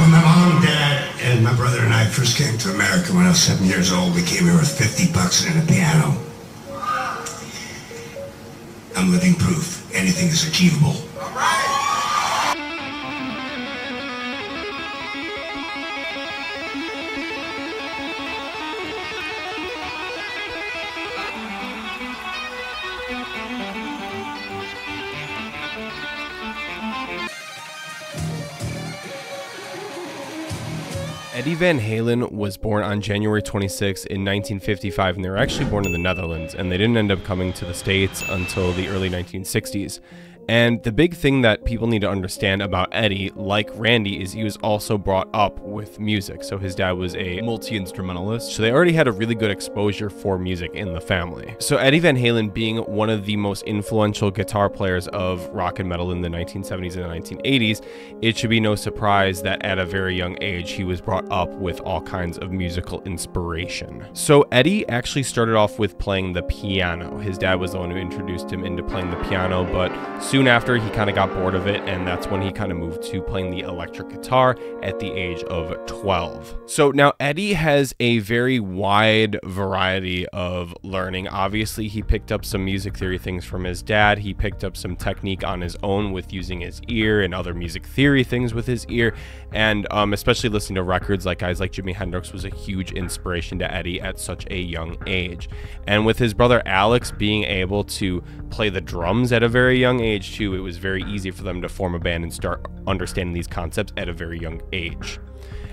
When my mom, dad, and my brother and I first came to America when I was 7 years old, we came here with $50 and a piano. I'm living proof. Anything is achievable. All right. Eddie Van Halen was born on January 26 in 1955, and they were actually born in the Netherlands, and they didn't end up coming to the States until the early 1960s. And the big thing that people need to understand about Eddie, like Randy, is he was also brought up with music. So his dad was a multi-instrumentalist, so they already had a really good exposure for music in the family. So Eddie Van Halen, being one of the most influential guitar players of rock and metal in the 1970s and the 1980s, it should be no surprise that at a very young age, he was brought up with all kinds of musical inspiration. So Eddie actually started off with playing the piano. His dad was the one who introduced him into playing the piano, but soon after, he kind of got bored of it, and that's when he kind of moved to playing the electric guitar at the age of 12. So now Eddie has a very wide variety of learning. Obviously, he picked up some music theory things from his dad. He picked up some technique on his own with using his ear and other music theory things with his ear, and especially listening to records like guys like Jimi Hendrix was a huge inspiration to Eddie at such a young age. And with his brother Alex being able to play the drums at a very young age, too, it was very easy for them to form a band and start understanding these concepts at a very young age.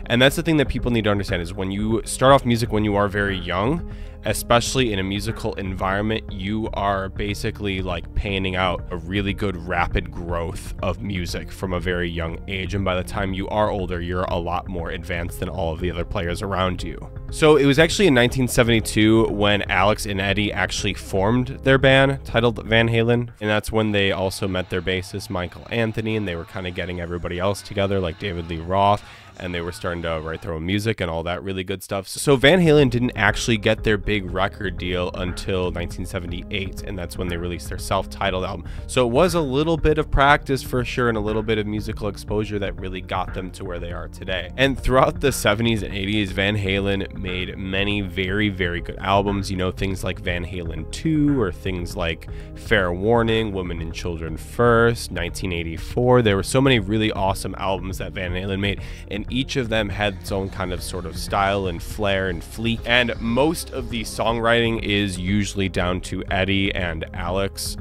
And that's the thing that people need to understand is when you start off music when you are very young, especially in a musical environment, you are basically like panning out a really good rapid growth of music from a very young age. And by the time you are older, you're a lot more advanced than all of the other players around you. So it was actually in 1972 when Alex and Eddie actually formed their band titled Van Halen. And that's when they also met their bassist, Michael Anthony, and they were kind of getting everybody else together like David Lee Roth. And they were starting to write their own music and all that really good stuff. So Van Halen didn't actually get their big record deal until 1978, and that's when they released their self-titled album. So it was a little bit of practice for sure and a little bit of musical exposure that really got them to where they are today. And throughout the 70s and 80s, Van Halen made many very, very good albums, you know, things like Van Halen 2 or things like Fair Warning, Women and Children First, 1984. There were so many really awesome albums that Van Halen made, and each of them had its own kind of sort of style and flair and fleek. And most of the songwriting is usually down to Eddie and Alex.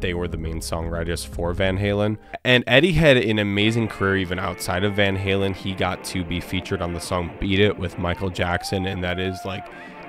They were the main songwriters for Van Halen. And Eddie had an amazing career even outside of Van Halen. He got to be featured on the song Beat It with Michael Jackson, and that is like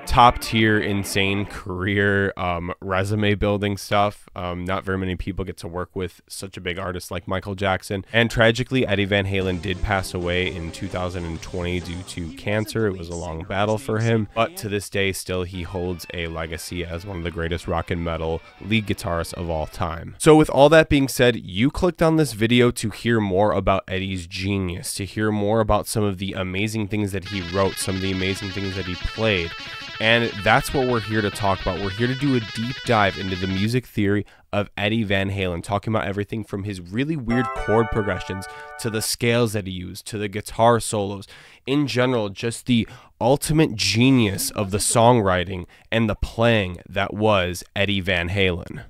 top tier, insane career, resume building stuff. Not very many people get to work with such a big artist like Michael Jackson. And tragically, Eddie Van Halen did pass away in 2020 due to cancer. It was a long battle for him, but to this day, still he holds a legacy as one of the greatest rock and metal lead guitarists of all time. So with all that being said, you clicked on this video to hear more about Eddie's genius, to hear more about some of the amazing things that he wrote, some of the amazing things that he played. And that's what we're here to talk about. We're here to do a deep dive into the music theory of Eddie Van Halen, talking about everything from his really weird chord progressions to the scales that he used, to the guitar solos. In general, just the ultimate genius of the songwriting and the playing that was Eddie Van Halen.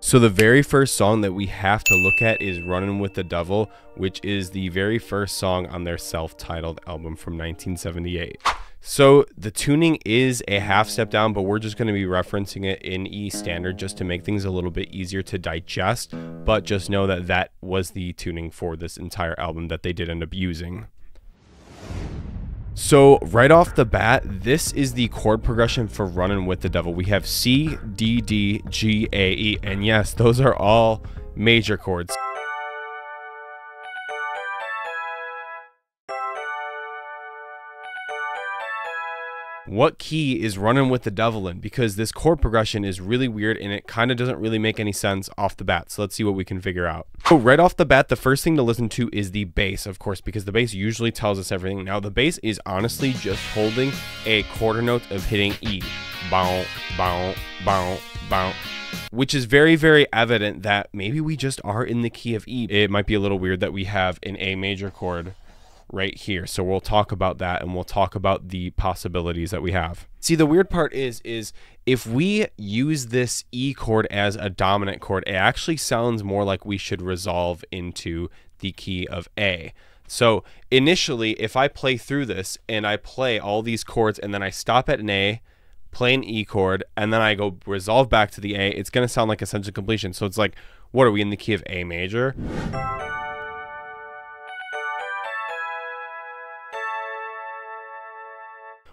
So the very first song that we have to look at is Runnin' With The Devil, which is the very first song on their self-titled album from 1978. So the tuning is a half step down, but we're just going to be referencing it in E standard just to make things a little bit easier to digest. But just know that that was the tuning for this entire album that they did end up using. So right off the bat, this is the chord progression for Runnin' With The Devil. We have C, D, D, G, A, E, and yes, those are all major chords. What key is Runnin' With The Devil in? Because this chord progression is really weird and it kind of doesn't really make any sense off the bat. So let's see what we can figure out. So right off the bat, the first thing to listen to is the bass, of course, because the bass usually tells us everything. Now the bass is honestly just holding a quarter note of hitting E. Bow, bow, bow, bow. Which is very, very evident that maybe we just are in the key of E. It might be a little weird that we have an A major chord right here. So we'll talk about that, and we'll talk about the possibilities that we have. See, the weird part is if we use this E chord as a dominant chord, it actually sounds more like we should resolve into the key of A. So initially, if I play through this and I play all these chords and then I stop at an A, play an E chord, and then I go resolve back to the A, it's going to sound like a sense of completion. So it's like, what are we in the key of A major?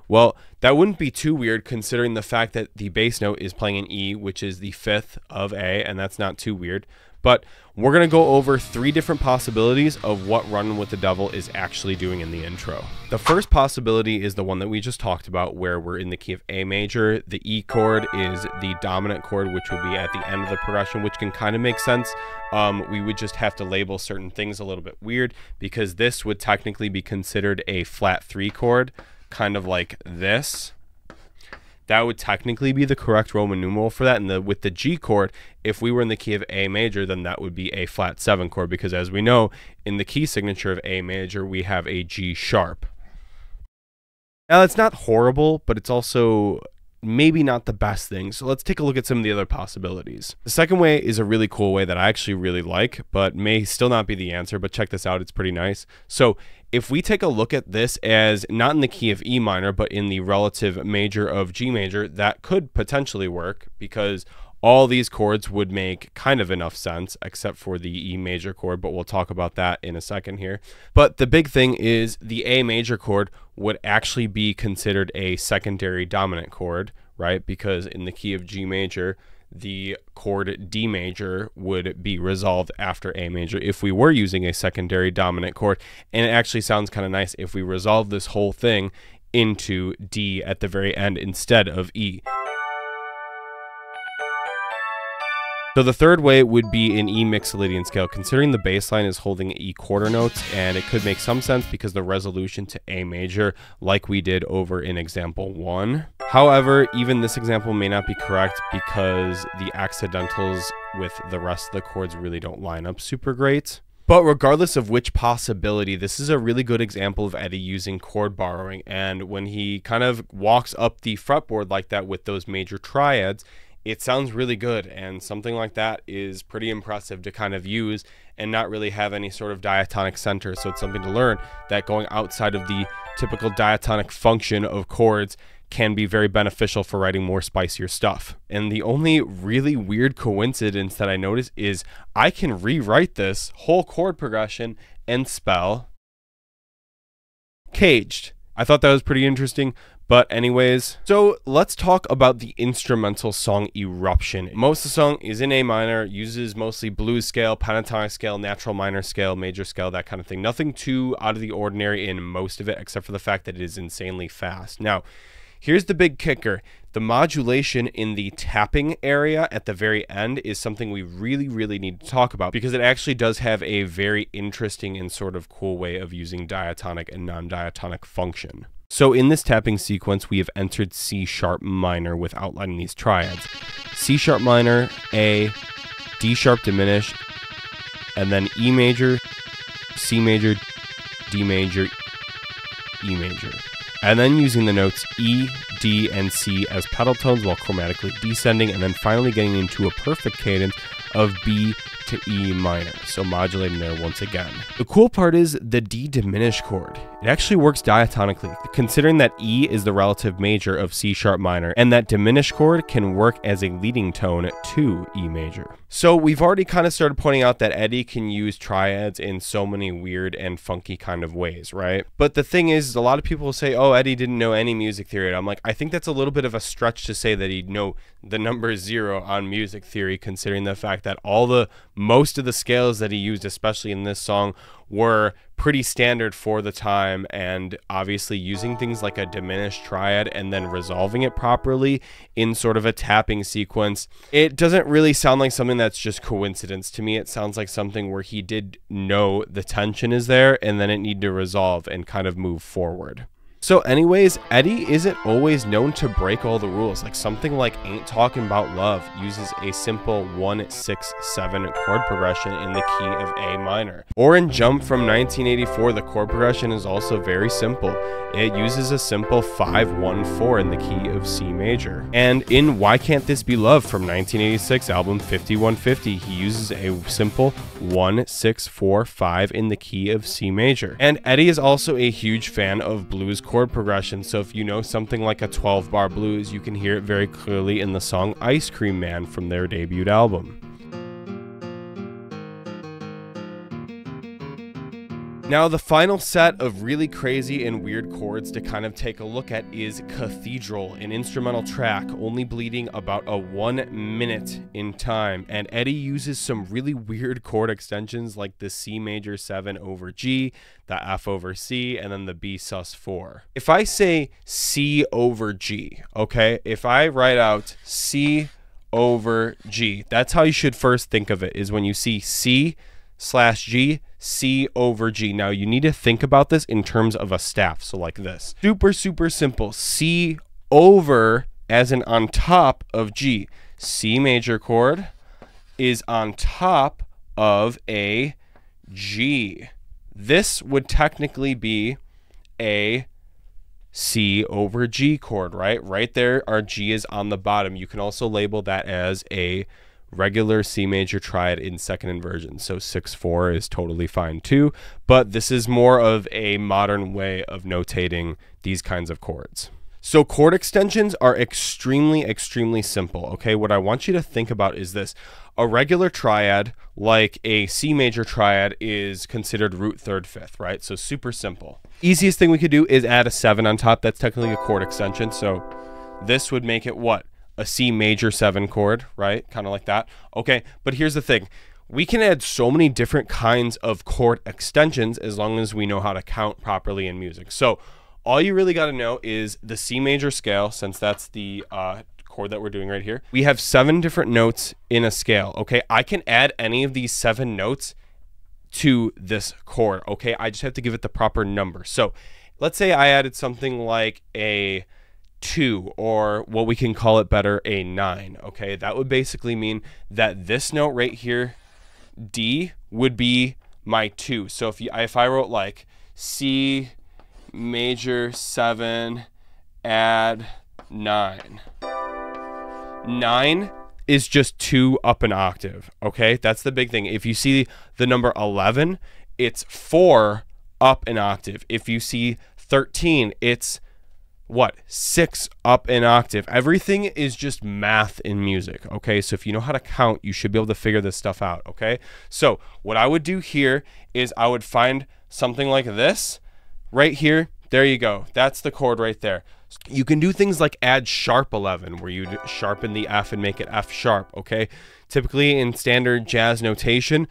Well, that wouldn't be too weird considering the fact that the bass note is playing an E, which is the fifth of A, and that's not too weird. But we're going to go over three different possibilities of what Runnin' With The Devil is actually doing in the intro. The first possibility is the one that we just talked about, where we're in the key of A major. The E chord is the dominant chord, which would be at the end of the progression, which can kind of make sense. We would just have to label certain things a little bit weird, because this would technically be considered a flat 3 chord, kind of like this. That would technically be the correct Roman numeral for that. And with the G chord, if we were in the key of A major, then that would be a flat 7 chord, because as we know, in the key signature of A major, we have a G sharp. Now, it's not horrible, but it's also maybe not the best thing. So let's take a look at some of the other possibilities. The second way is a really cool way that I actually really like, but may still not be the answer, but check this out. It's pretty nice. So if we take a look at this as not in the key of E minor, but in the relative major of G major, that could potentially work, because all these chords would make kind of enough sense except for the E major chord, but we'll talk about that in a second here. But the big thing is the A major chord would actually be considered a secondary dominant chord, right? Because in the key of G major, the chord D major would be resolved after A major if we were using a secondary dominant chord. And it actually sounds kind of nice if we resolve this whole thing into D at the very end instead of E. So the third way would be an E mixolydian scale, considering the bass line is holding E quarter notes, and it could make some sense because the resolution to A major, like we did over in example 1. However, even this example may not be correct because the accidentals with the rest of the chords really don't line up super great. But regardless of which possibility, this is a really good example of Eddie using chord borrowing, and when he kind of walks up the fretboard like that with those major triads, it sounds really good, and something like that is pretty impressive to kind of use and not really have any sort of diatonic center. So it's something to learn, that going outside of the typical diatonic function of chords can be very beneficial for writing more spicier stuff. And the only really weird coincidence that I noticed is I can rewrite this whole chord progression and spell CAGED. I thought that was pretty interesting. But anyways, so let's talk about the instrumental song Eruption. Most of the song is in A minor, uses mostly blues scale, pentatonic scale, natural minor scale, major scale, that kind of thing. Nothing too out of the ordinary in most of it, except for the fact that it is insanely fast. Now, here's the big kicker. The modulation in the tapping area at the very end is something we really, really need to talk about, because it actually does have a very interesting and sort of cool way of using diatonic and non-diatonic function. So in this tapping sequence, we have entered C sharp minor with outlining these triads. C sharp minor, A, D sharp diminished, and then E major, C major, D major, E major. And then using the notes E, D, and C as pedal tones while chromatically descending, and then finally getting into a perfect cadence of B to E minor, so modulating there once again. The cool part is the D diminished chord. It actually works diatonically, considering that E is the relative major of C sharp minor, and that diminished chord can work as a leading tone to E major. So we've already kind of started pointing out that Eddie can use triads in so many weird and funky kind of ways, right? But the thing is a lot of people say, oh, Eddie didn't know any music theory. And I'm like, I think that's a little bit of a stretch to say that he'd know the number 0 on music theory, considering the fact that most of the scales that he used, especially in this song, were pretty standard for the time, and obviously using things like a diminished triad and then resolving it properly in sort of a tapping sequence, it doesn't really sound like something that's just coincidence to me. It sounds like something where he did know the tension is there and then it needed to resolve and kind of move forward. So anyways, Eddie isn't always known to break all the rules, like something like Ain't Talking About Love uses a simple 1-6-7 chord progression in the key of A minor. Or in Jump from 1984, the chord progression is also very simple. It uses a simple 5-1-4 in the key of C major. And in Why Can't This Be Love from 1986 album 5150, he uses a simple 1-6-4-5 in the key of C major. And Eddie is also a huge fan of blues chord progression, so if you know something like a 12-bar blues, you can hear it very clearly in the song Ice Cream Man from their debut album. Now, the final set of really crazy and weird chords to kind of take a look at is Cathedral, an instrumental track only bleeding about a 1 minute in time, and Eddie uses some really weird chord extensions like the C major 7 over G, the F over C, and then the B sus 4. If I say C over G, okay, if I write out C over G, that's how you should first think of it, is when you see C/G, C over G. Now you need to think about this in terms of a staff, so like this. Super simple. C over as in on top of G. C major chord is on top of a G. This would technically be a C over G chord, right? Right there, our G is on the bottom. You can also label that as a regular C major triad in second inversion, so 6/4 is totally fine too, but this is more of a modern way of notating these kinds of chords. So chord extensions are extremely simple, okay? What I want you to think about is this. A regular triad, like a C major triad, is considered root 3rd 5th, right? So super simple. Easiest thing we could do is add a 7 on top. That's technically a chord extension, so this would make it what? A C major 7 chord, right? Kind of like that. Okay, but here's the thing. We can add so many different kinds of chord extensions as long as we know how to count properly in music. So all you really got to know is the C major scale, since that's the chord that we're doing right here. We have 7 different notes in a scale, okay? I can add any of these 7 notes to this chord, okay? I just have to give it the proper number. So let's say I added something like a 2, or what we can call it better, a 9, okay? That would basically mean that this note right here, D, would be my 2. So if I wrote like C major 7 add 9, 9 is just 2 up an octave, okay? That's the big thing. If you see the number 11, it's 4 up an octave. If you see 13, it's what? 6 up an octave. Everything is just math in music, okay? So if you know how to count, you should be able to figure this stuff out, okay? So what I would do here is I would find something like this right here. There you go. That's the chord right there. You can do things like add sharp 11, where you sharpen the F and make it F sharp, okay? Typically in standard jazz notation,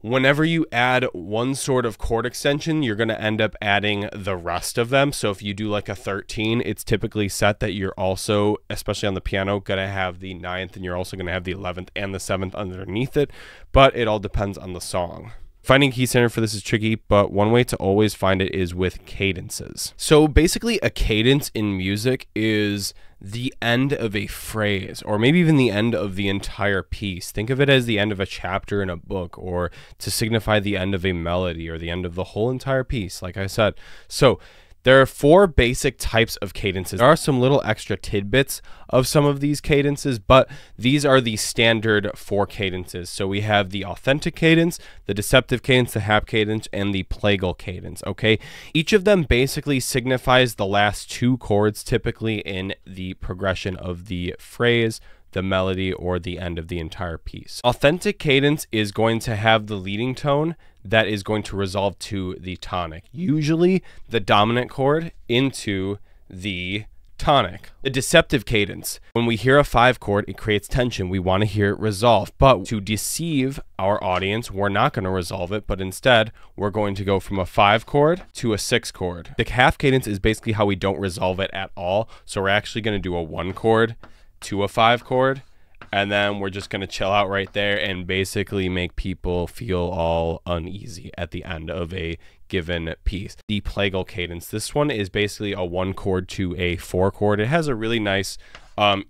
whenever you add one sort of chord extension, you're going to end up adding the rest of them. So if you do like a 13, it's typically set that you're also, especially on the piano, going to have the 9th, and you're also going to have the 11th and the 7th underneath it. But it all depends on the song. Finding key center for this is tricky, but one way to always find it is with cadences. So basically a cadence in music is the end of a phrase, or maybe even the end of the entire piece. Think of it as the end of a chapter in a book, or to signify the end of a melody or the end of the whole entire piece, like I said. So there are 4 basic types of cadences. There are some little extra tidbits of some of these cadences, but these are the standard 4 cadences. So we have the authentic cadence, the deceptive cadence, the hap cadence, and the plagal cadence, okay? Each of them basically signifies the last 2 chords, typically in the progression of the phrase, the melody, or the end of the entire piece. Authentic cadence is going to have the leading tone that is going to resolve to the tonic, usually the dominant chord into the tonic. The deceptive cadence, when we hear a 5 chord, it creates tension. We want to hear it resolve, but to deceive our audience, we're not going to resolve it, but instead we're going to go from a 5 chord to a 6 chord. The half cadence is basically how we don't resolve it at all. So we're actually going to do a 1 chord to a 5 chord, and then we're just gonna chill out right there and basically make people feel all uneasy at the end of a given piece. The plagal cadence, this one is basically a 1 chord to a 4 chord. It has a really nice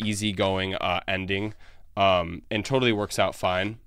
easygoing ending and totally works out fine.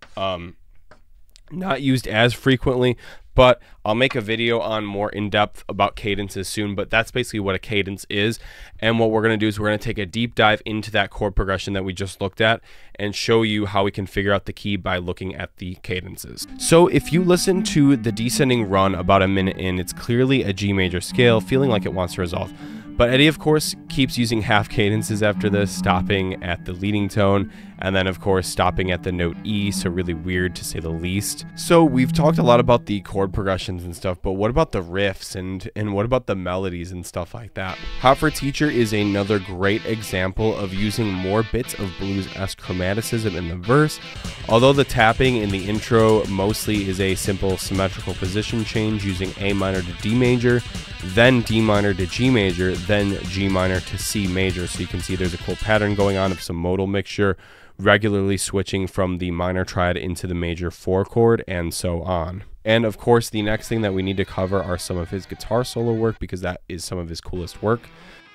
Not used as frequently, but I'll make a video on more in-depth about cadences soon, but that's basically what a cadence is. And what we're going to do is we're going to take a deep dive into that chord progression that we just looked at and show you how we can figure out the key by looking at the cadences. So if you listen to the descending run about a minute in, it's clearly a G major scale, feeling like it wants to resolve. But Eddie, of course, keeps using half cadences after this, stopping at the leading tone, and then, of course, stopping at the note E, so really weird to say the least. So we've talked a lot about the chord progressions and stuff, but what about the riffs and what about the melodies and stuff like that? Hot for Teacher is another great example of using more bits of blues-esque chromaticism in the verse. Although the tapping in the intro mostly is a simple symmetrical position change using A minor to D major, then D minor to G major, then G minor to C major. So you can see there's a cool pattern going on of some modal mixture, regularly switching from the minor triad into the major 4 chord and so on. And of course, the next thing that we need to cover are some of his guitar solo work, because that is some of his coolest work.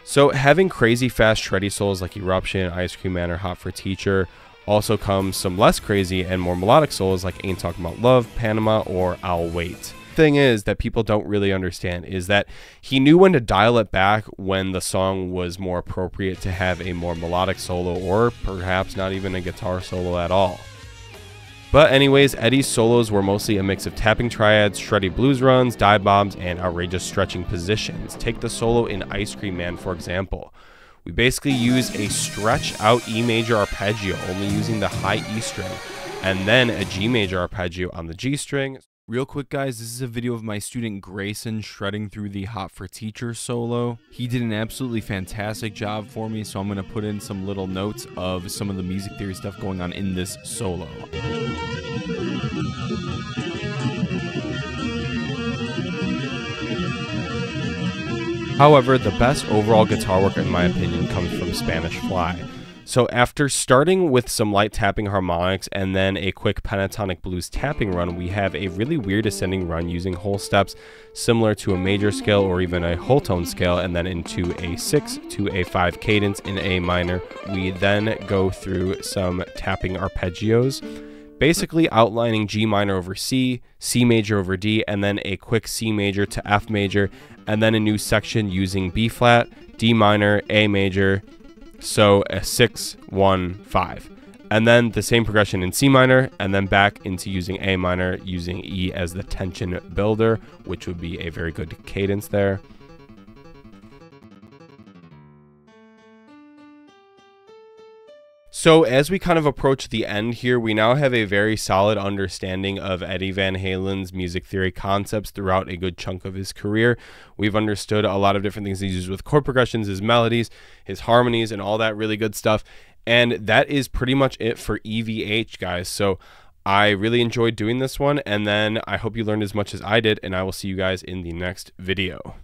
So having crazy fast shreddy solos like Eruption, Ice Cream Man, or Hot for Teacher, also comes some less crazy and more melodic solos like Ain't Talking About Love, Panama, or I'll Wait. Thing is that people don't really understand is that he knew when to dial it back when the song was more appropriate to have a more melodic solo, or perhaps not even a guitar solo at all. But anyways, Eddie's solos were mostly a mix of tapping triads, shreddy blues runs, dive bombs, and outrageous stretching positions. Take the solo in Ice Cream Man, for example. We basically use a stretch out E major arpeggio, only using the high E string, and then a G major arpeggio on the G string. Real quick, guys, this is a video of my student Grayson shredding through the Hot for Teacher solo. He did an absolutely fantastic job for me, so I'm going to put in some little notes of some of the music theory stuff going on in this solo. However, the best overall guitar work, in my opinion, comes from Spanish Fly. So after starting with some light tapping harmonics and then a quick pentatonic blues tapping run, we have a really weird ascending run using whole steps similar to a major scale or even a whole tone scale, and then into a 6 to a 5 cadence in A minor. We then go through some tapping arpeggios, basically outlining G minor over C, C major over D, and then a quick C major to F major, and then a new section using B flat, D minor, A major, so a 6, 1, 5, and then the same progression in C minor, and then back into using A minor, using E as the tension builder, which would be a very good cadence there. So as we kind of approach the end here, we now have a very solid understanding of Eddie Van Halen's music theory concepts throughout a good chunk of his career. We've understood a lot of different things he uses with chord progressions, his melodies, his harmonies, and all that really good stuff. And that is pretty much it for EVH, guys. So I really enjoyed doing this one, and then I hope you learned as much as I did, and I will see you guys in the next video.